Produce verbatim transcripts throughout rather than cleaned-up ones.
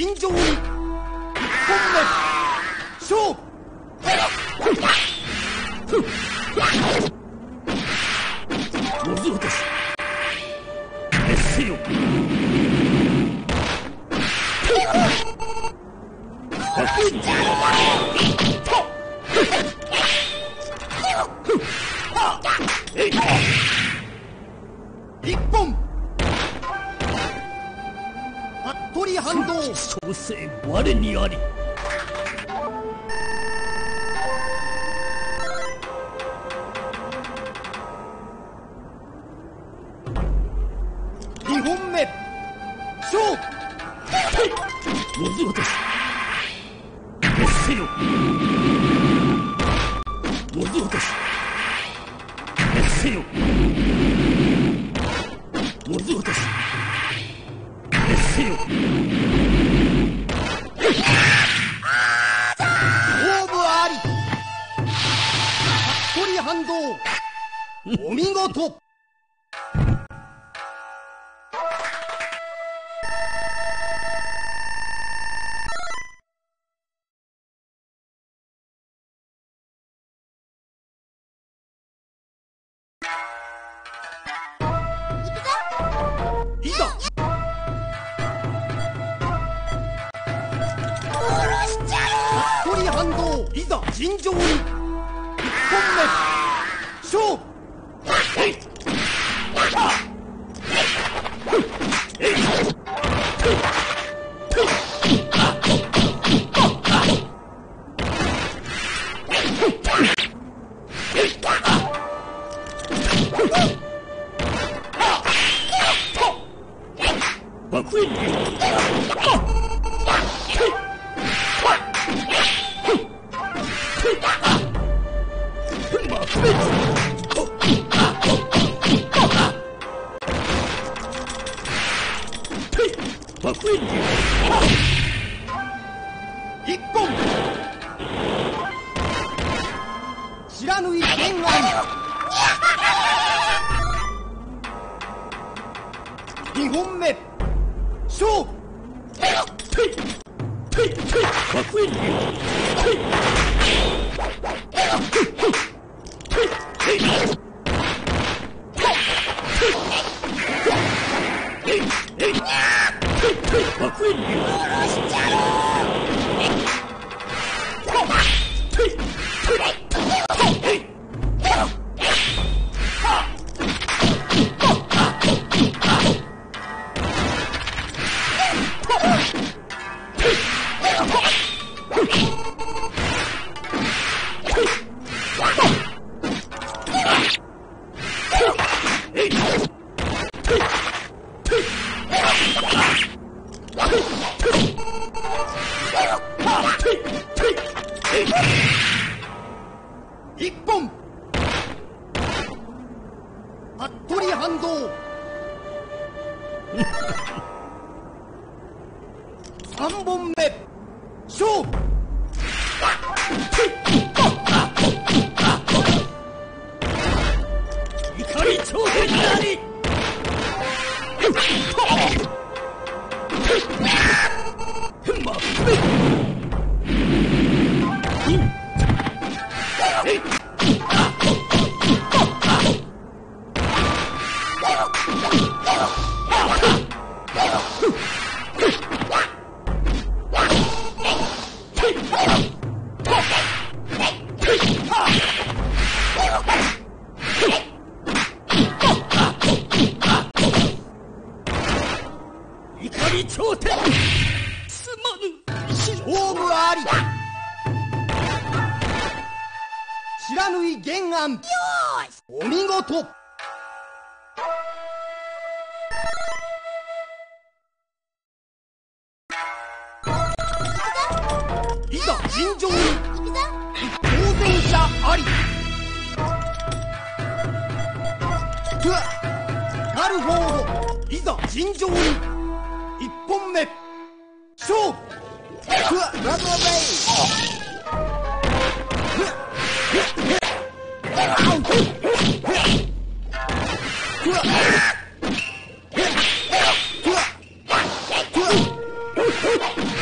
尋常にいっぽんめ勝負。水落とし熱せよ。服部半蔵創世我にあり。にほんめ勝負。水落とし熱せよ。水落とし熱せよ。水落としオーブあり。服部半蔵お見事。いざ尋常にいっぽんめ勝負。爆炎いっぽん知らぬい天眼にほんめ勝負。爆炎流殺しちゃろ。いっぽん服部半蔵さんぼんめ勝負。怒り頂点なり。まっ頂点すまぬ。勝負あり。知らぬい玄安よしお見事。いざ尋常に当選者あり。なるほど。いざ尋常にいっぽんめ勝負。うわラブオベイ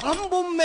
さんぼんめ、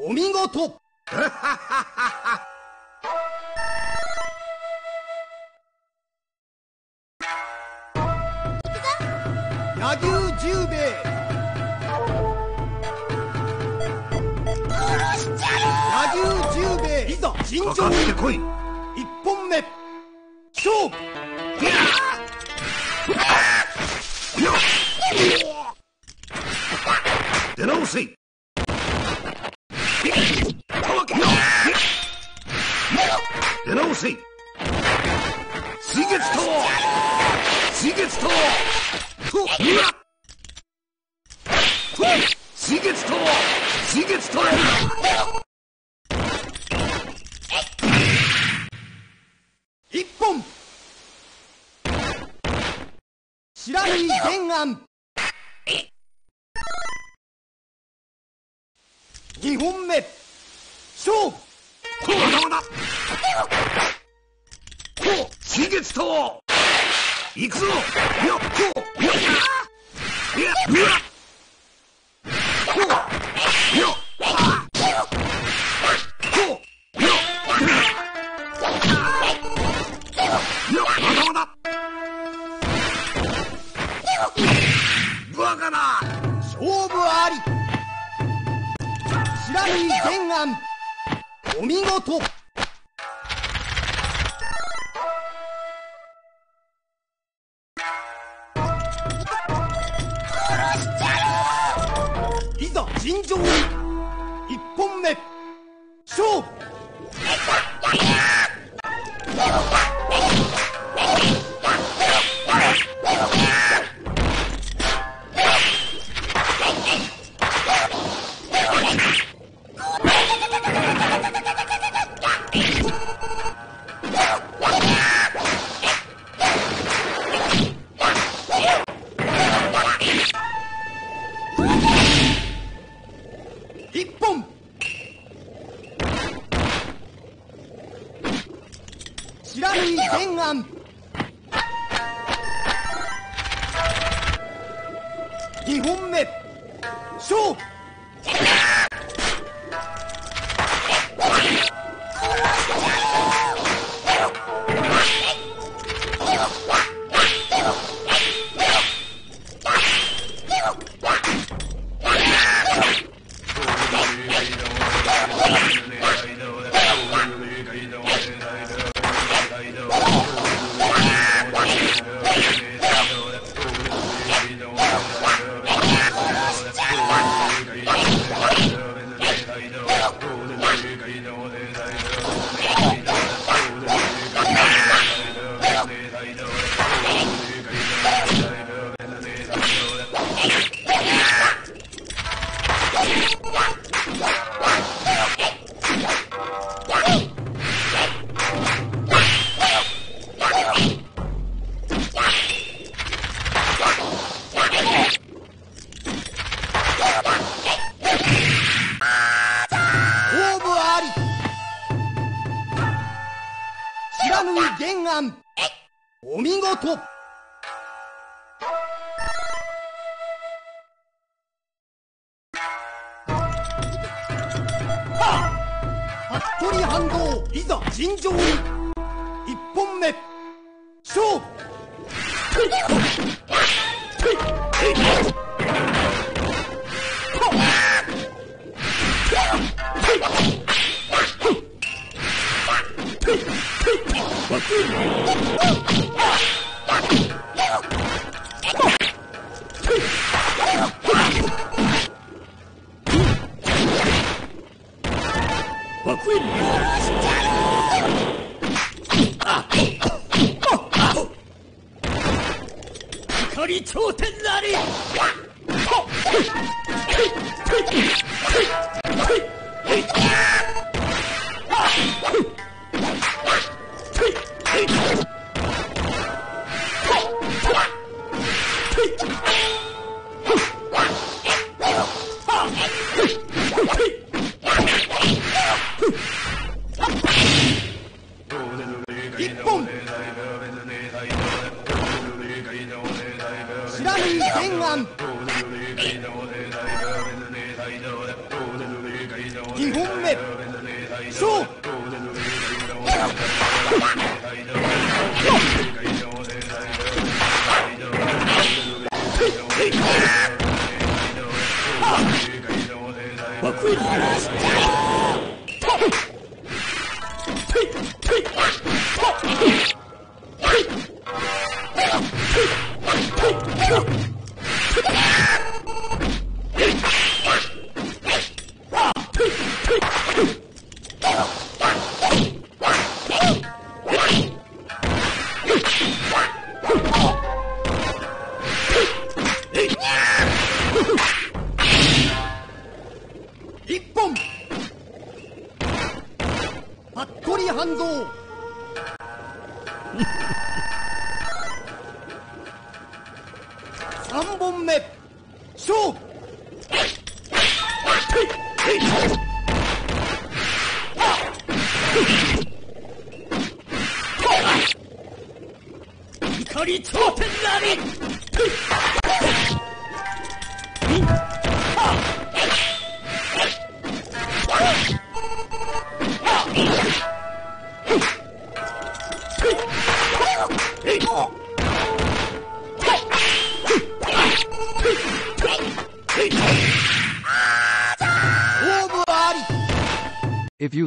お見事。野球十兵衛。殺しちゃう。野球十兵衛。いざ尋常に来い。一本目。勝負。出直せ。出直せ。水月刀。水月刀。水月刀。水月刀。一本。知らぬい全案。二本目。勝負。こうだ。水月刀。行くぞ。よ、こう。よ、よ、よ。こう。よ。こう。よ。よ、こうだ。バカな。勝負あり。知らぬい全案。お見事。いざ尋常に。一本目。勝負。一人反動いざ尋常に一本目勝負頂点なり一本知らぬ天安二本目勝負爆炎一本服部半蔵三本目勝負怒り頂点なりIf you